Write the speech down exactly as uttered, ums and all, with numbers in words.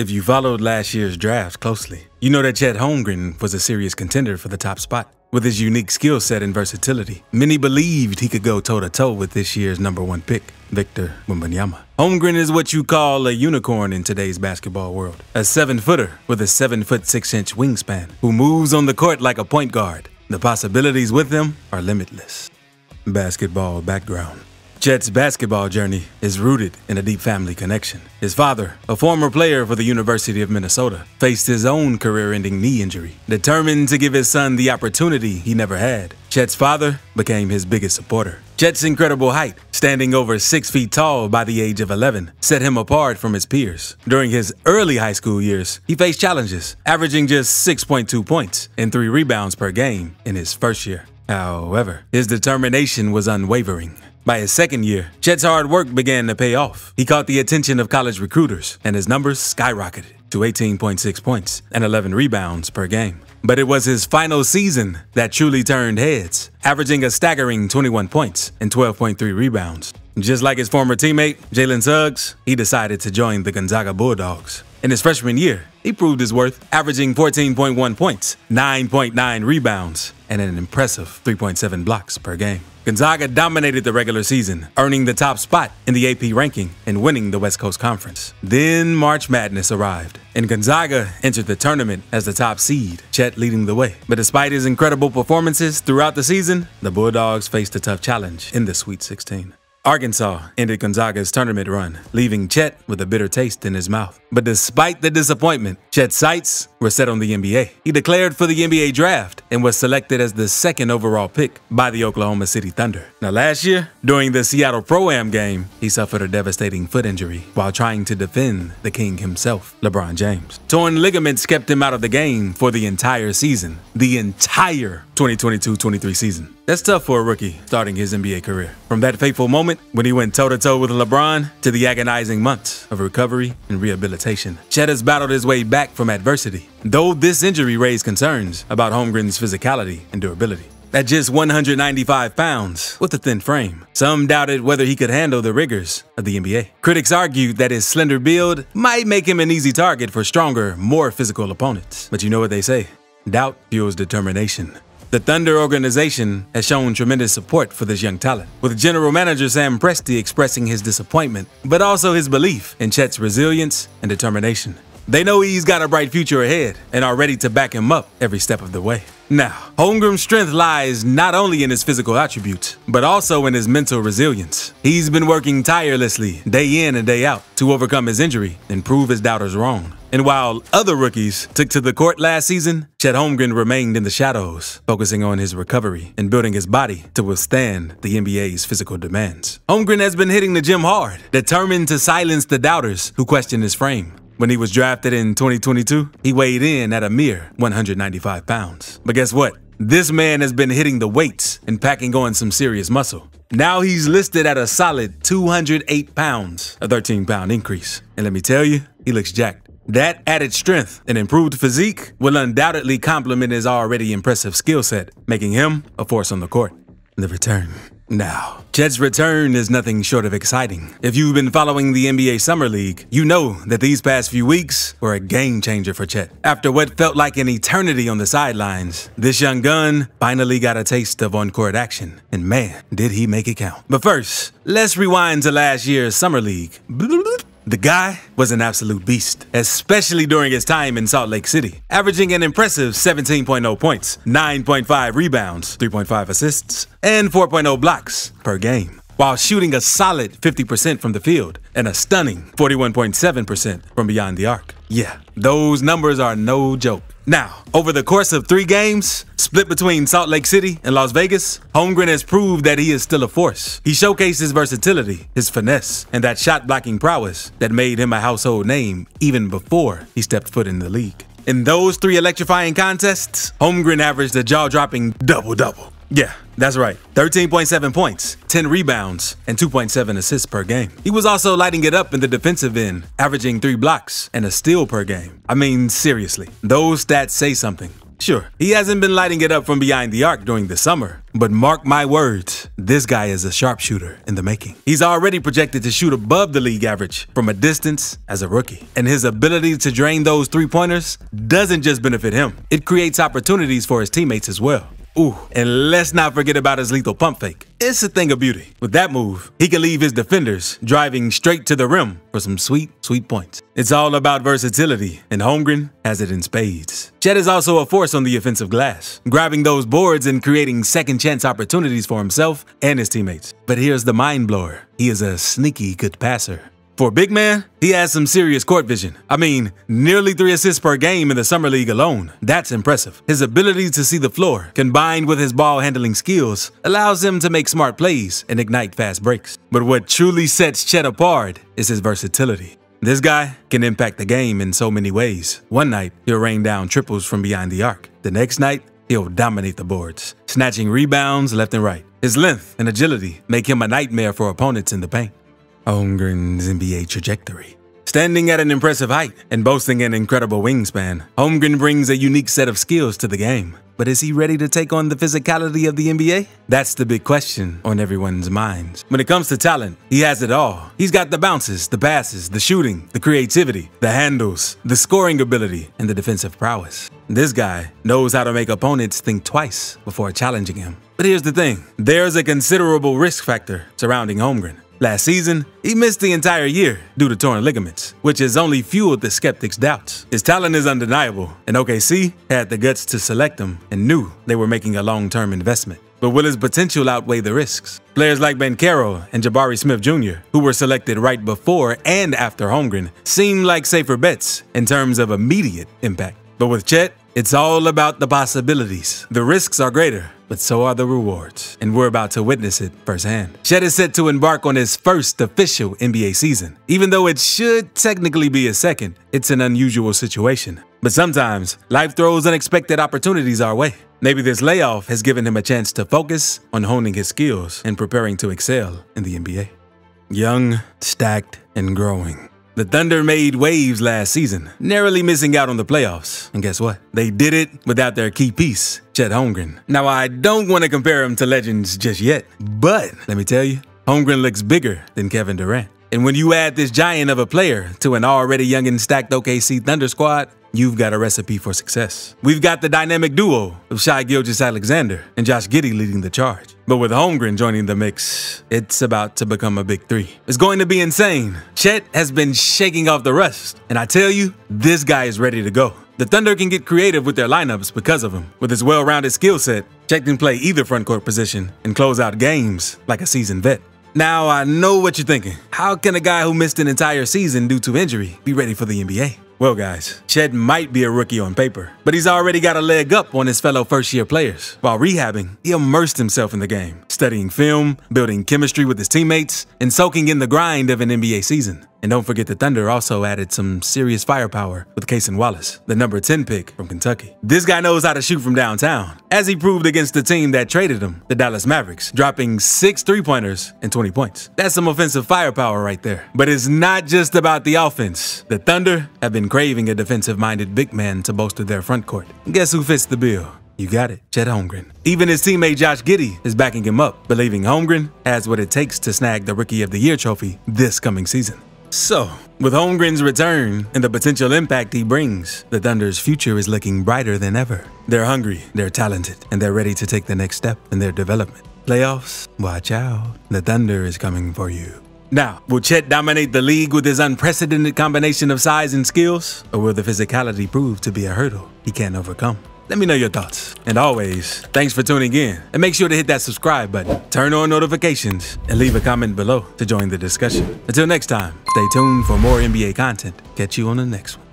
If you followed last year's drafts closely, you know that Chet Holmgren was a serious contender for the top spot. With his unique skill set and versatility, many believed he could go toe-to-toe with this year's number one pick, Victor Wembanyama. Holmgren is what you call a unicorn in today's basketball world, a seven-footer with a seven-foot-six-inch wingspan who moves on the court like a point guard. The possibilities with him are limitless. Basketball background. Chet's basketball journey is rooted in a deep family connection. His father, a former player for the University of Minnesota, faced his own career-ending knee injury, determined to give his son the opportunity he never had. Chet's father became his biggest supporter. Chet's incredible height, standing over six feet tall by the age of eleven, set him apart from his peers. During his early high school years, he faced challenges, averaging just six point two points and three rebounds per game in his first year. However, his determination was unwavering. By his second year, Chet's hard work began to pay off. He caught the attention of college recruiters, and his numbers skyrocketed to eighteen point six points and eleven rebounds per game. But it was his final season that truly turned heads, averaging a staggering twenty-one points and twelve point three rebounds. Just like his former teammate, Jalen Suggs, he decided to join the Gonzaga Bulldogs. In his freshman year, he proved his worth, averaging fourteen point one points, nine point nine rebounds, and an impressive three point seven blocks per game. Gonzaga dominated the regular season, earning the top spot in the A P ranking and winning the West Coast Conference. Then March Madness arrived, and Gonzaga entered the tournament as the top seed, Chet leading the way. But despite his incredible performances throughout the season, the Bulldogs faced a tough challenge in the Sweet sixteen. Arkansas ended Gonzaga's tournament run, leaving Chet with a bitter taste in his mouth. But despite the disappointment, Chet's sights were set on the N B A. He declared for the N B A draft and was selected as the second overall pick by the Oklahoma City Thunder. Now last year, during the Seattle Pro-Am game, he suffered a devastating foot injury while trying to defend the king himself, LeBron James. Torn ligaments kept him out of the game for the entire season. The entire twenty twenty-two twenty-three season. That's tough for a rookie starting his N B A career. From that fateful moment when he went toe-to-toe with LeBron to the agonizing months of recovery and rehabilitation, Chet has battled his way back from adversity, though this injury raised concerns about Holmgren's physicality and durability. At just one hundred ninety-five pounds, with a thin frame, some doubted whether he could handle the rigors of the N B A. Critics argued that his slender build might make him an easy target for stronger, more physical opponents. But you know what they say, doubt fuels determination. The Thunder organization has shown tremendous support for this young talent, with General Manager Sam Presti expressing his disappointment, but also his belief in Chet's resilience and determination. They know he's got a bright future ahead and are ready to back him up every step of the way. Now, Holmgren's strength lies not only in his physical attributes, but also in his mental resilience. He's been working tirelessly, day in and day out, to overcome his injury and prove his doubters wrong. And while other rookies took to the court last season, Chet Holmgren remained in the shadows, focusing on his recovery and building his body to withstand the N B A's physical demands. Holmgren has been hitting the gym hard, determined to silence the doubters who question his frame. When he was drafted in twenty twenty-two, he weighed in at a mere one hundred ninety-five pounds. But guess what? This man has been hitting the weights and packing on some serious muscle. Now he's listed at a solid two hundred eight pounds, a thirteen pound increase. And let me tell you, he looks jacked. That added strength and improved physique will undoubtedly complement his already impressive skill set, making him a force on the court. The return. Now, Chet's return is nothing short of exciting. If you've been following the N B A Summer League, you know that these past few weeks were a game changer for Chet. After what felt like an eternity on the sidelines, this young gun finally got a taste of on-court action, and man, did he make it count. But first, let's rewind to last year's Summer League. The guy was an absolute beast, especially during his time in Salt Lake City, averaging an impressive seventeen point oh points, nine point five rebounds, three point five assists, and four point oh blocks per game, while shooting a solid fifty percent from the field and a stunning forty-one point seven percent from beyond the arc. Yeah, those numbers are no joke. Now, over the course of three games, split between Salt Lake City and Las Vegas, Holmgren has proved that he is still a force. He showcased his versatility, his finesse, and that shot-blocking prowess that made him a household name even before he stepped foot in the league. In those three electrifying contests, Holmgren averaged a jaw-dropping double-double. Yeah, that's right. thirteen point seven points, ten rebounds, and two point seven assists per game. He was also lighting it up in the defensive end, averaging three blocks and a steal per game. I mean, seriously, those stats say something. Sure, he hasn't been lighting it up from behind the arc during the summer, but mark my words, this guy is a sharpshooter in the making. He's already projected to shoot above the league average from a distance as a rookie, and his ability to drain those three-pointers doesn't just benefit him, it creates opportunities for his teammates as well. Ooh, and let's not forget about his lethal pump fake. It's a thing of beauty. With that move, he can leave his defenders driving straight to the rim for some sweet, sweet points. It's all about versatility, and Holmgren has it in spades. Chet is also a force on the offensive glass, grabbing those boards and creating second chance opportunities for himself and his teammates. But here's the mind blower. He is a sneaky good passer. For a big man, he has some serious court vision. I mean, nearly three assists per game in the summer league alone. That's impressive. His ability to see the floor, combined with his ball handling skills, allows him to make smart plays and ignite fast breaks. But what truly sets Chet apart is his versatility. This guy can impact the game in so many ways. One night, he'll rain down triples from behind the arc. The next night, he'll dominate the boards, snatching rebounds left and right. His length and agility make him a nightmare for opponents in the paint. Holmgren's N B A trajectory. Standing at an impressive height and boasting an incredible wingspan, Holmgren brings a unique set of skills to the game. But is he ready to take on the physicality of the N B A? That's the big question on everyone's minds. When it comes to talent, he has it all. He's got the bounces, the passes, the shooting, the creativity, the handles, the scoring ability, and the defensive prowess. This guy knows how to make opponents think twice before challenging him. But here's the thing, there's a considerable risk factor surrounding Holmgren. Last season, he missed the entire year due to torn ligaments, which has only fueled the skeptics' doubts. His talent is undeniable, and O K C had the guts to select him and knew they were making a long-term investment. But will his potential outweigh the risks? Players like Banchero and Jabari Smith Junior, who were selected right before and after Holmgren, seem like safer bets in terms of immediate impact. But with Chet, it's all about the possibilities. The risks are greater, but so are the rewards, and we're about to witness it firsthand. Chet is set to embark on his first official N B A season. Even though it should technically be his second, it's an unusual situation. But sometimes, life throws unexpected opportunities our way. Maybe this layoff has given him a chance to focus on honing his skills and preparing to excel in the N B A. Young, stacked, and growing. The Thunder made waves last season, narrowly missing out on the playoffs. And guess what? They did it without their key piece, Chet Holmgren. Now, I don't want to compare him to legends just yet, but let me tell you, Holmgren looks bigger than Kevin Durant. And when you add this giant of a player to an already young and stacked O K C Thunder squad, you've got a recipe for success. We've got the dynamic duo of Shai Gilgeous-Alexander and Josh Giddey leading the charge. But with Holmgren joining the mix, it's about to become a big three. It's going to be insane. Chet has been shaking off the rust, and I tell you, this guy is ready to go. The Thunder can get creative with their lineups because of him. With his well-rounded skill set, Chet can play either frontcourt position and close out games like a seasoned vet. Now, I know what you're thinking. How can a guy who missed an entire season due to injury be ready for the N B A? Well guys, Chet might be a rookie on paper, but he's already got a leg up on his fellow first-year players. While rehabbing, he immersed himself in the game, studying film, building chemistry with his teammates, and soaking in the grind of an N B A season. And don't forget the Thunder also added some serious firepower with Cason Wallace, the number ten pick from Kentucky. This guy knows how to shoot from downtown, as he proved against the team that traded him, the Dallas Mavericks, dropping six three-pointers and twenty points. That's some offensive firepower right there. But it's not just about the offense. The Thunder have been craving a defensive-minded big man to bolster their front court. Guess who fits the bill? You got it, Chet Holmgren. Even his teammate Josh Giddey is backing him up, believing Holmgren has what it takes to snag the Rookie of the Year trophy this coming season. So, with Holmgren's return and the potential impact he brings, the Thunder's future is looking brighter than ever. They're hungry, they're talented, and they're ready to take the next step in their development. Playoffs, watch out. The Thunder is coming for you. Now, will Chet dominate the league with his unprecedented combination of size and skills? Or will the physicality prove to be a hurdle he can't overcome? Let me know your thoughts. And always, thanks for tuning in. And make sure to hit that subscribe button, turn on notifications, and leave a comment below to join the discussion. Until next time, stay tuned for more N B A content. Catch you on the next one.